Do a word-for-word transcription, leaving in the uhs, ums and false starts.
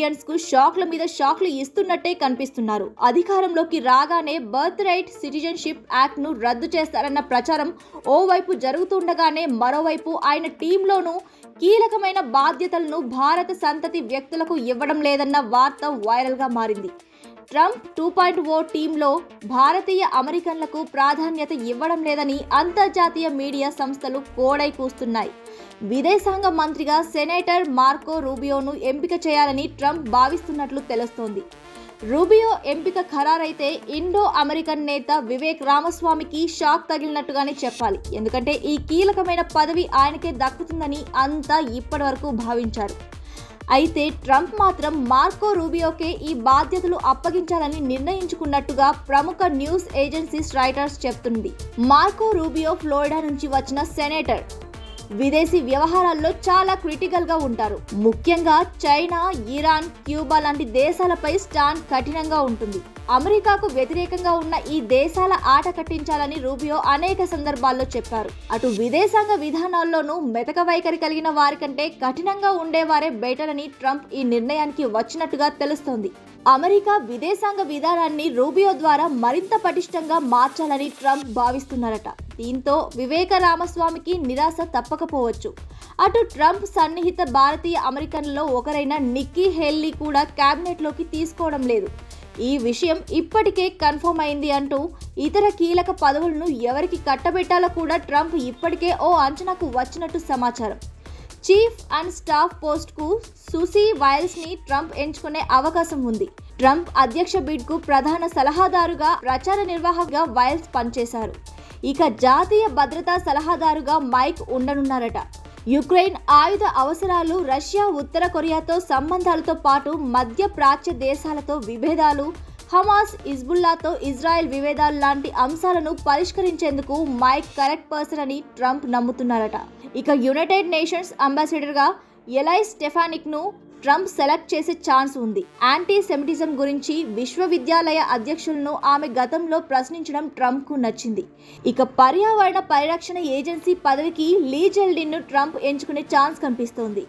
Indians కు షాక్ల మీద షాక్లు ఇస్తున్నట్టే కనిపిస్తున్నారు. అధికారంలోకి రాగానే బర్త్ రైట్ సిటిజన్షిప్ యాక్ట్ ను రద్దు చేస్తారన్న ప్రచారం ఓవైపు జరుగుతుండగానే మరోవైపు ఆయన టీంలోనూ కీలకమైన బాధ్యతలను భారత సంతతి వ్యక్తులకు ఇవ్వడం లేదన్న వార్త వైరల్ గా మారింది. ట్రంప్ టూ పాయింట్ ఓ టీంలో భారతీయ అమెరికన్లకు ప్రాధాన్యత ఇవ్వడం లేదని అంతర్జాతీయ మీడియా సంస్థలు కోడై కూస్తున్నాయి. విదేశాంగ మంత్రిగా సెనేటర్ మార్కో రూబియోను ఎంపిక చేయాలని ట్రంప్ భావిస్తున్నట్లు తెలుస్తోంది. రూబియో ఎంపిక ఖరారైతే ఇండో అమెరికన్ నేత వివేక్ రామస్వామికి షాక్ తగిలినట్టుగానే చెప్పాలి. ఎందుకంటే ఈ కీలకమైన పదవి ఆయనకే దక్కుతుందని అంతా ఇప్పటి వరకు భావించారు. అయితే ట్రంప్ మాత్రం మార్కో రూబియోకే ఈ బాధ్యతలు అప్పగించాలని నిర్ణయించుకున్నట్టుగా ప్రముఖ న్యూస్ ఏజెన్సీస్ రైటర్స్ చెప్తుంది. మార్కో రూబియో ఫ్లోరిడా నుంచి వచ్చిన సెనేటర్. విదేశీ వ్యవహారాల్లో చాలా క్రిటికల్గా ఉంటారు. ముఖ్యంగా చైనా, ఇరాన్, క్యూబా లాంటి దేశాలపై స్టాండ్ కఠినంగా ఉంటుంది. అమెరికాకు వ్యతిరేకంగా ఉన్న ఈ దేశాల ఆట కట్టించాలని రూబియో అనేక సందర్భాల్లో చెప్పారు. అటు విదేశాంగ విధానాల్లోనూ మెతక వైఖరి కలిగిన వారికంటే కఠినంగా ఉండేవారే బెటర్ అని ట్రంప్ ఈ నిర్ణయానికి వచ్చినట్టుగా తెలుస్తోంది. అమెరికా విదేశాంగ విధానాన్ని రూబియో ద్వారా మరింత పటిష్టంగా మార్చాలని ట్రంప్ భావిస్తున్నారట. దీంతో వివేక రామస్వామికి నిరాశ తప్పకపోవచ్చు. అటు ట్రంప్ సన్నిహిత భారతీయ అమెరికన్లలో ఒకరైన నిక్కీ హెల్లీ కూడా క్యాబినెట్లోకి తీసుకోవడం లేదు. ఈ విషయం ఇప్పటికే కన్ఫర్మ్ అయింది అంటూ ఇతర కీలక పదవులను ఎవరికి కట్టబెట్టాలో కూడా ట్రంప్ ఇప్పటికే ఓ అంచనాకు వచ్చినట్టు సమాచారం. చీఫ్ అండ్ స్టాఫ్ పోస్ట్కు సుసీ వైల్స్ని ట్రంప్ ఎంచుకునే అవకాశం ఉంది. ట్రంప్ అధ్యక్ష బిడ్కు ప్రధాన సలహాదారుగా, ప్రచార నిర్వాహకుగా వైల్స్ పనిచేశారు. ఇక జాతీయ భద్రతా సలహాదారుగా మైక్ ఉండనున్నారట. యుక్రెయిన్ ఆయుధ అవసరాలు, రష్యా, ఉత్తర కొరియాతో సంబంధాలతో పాటు మధ్య ప్రాచ్య దేశాలతో విభేదాలు, హమాస్, హిజ్బుల్లాతో ఇజ్రాయెల్ విభేదాలు లాంటి అంశాలను పరిష్కరించేందుకు మైక్ కరెక్ట్ పర్సన్ అని ట్రంప్ నమ్ముతున్నారట. ఇక యునైటెడ్ నేషన్స్ అంబాసిడర్గా ఎలైస్ స్టెఫానిక్ను ట్రంప్ సెలెక్ట్ చేసే ఛాన్స్ ఉంది. యాంటీ సెమిటిజం గురించి విశ్వవిద్యాలయ అధ్యక్షులను ఆమె గతంలో ప్రశ్నించడం ట్రంప్కు నచ్చింది. ఇక పర్యావరణ పరిరక్షణ ఏజెన్సీ పదవికి లీ జెల్డిన్ను ట్రంప్ ఎంచుకునే ఛాన్స్ కనిపిస్తోంది.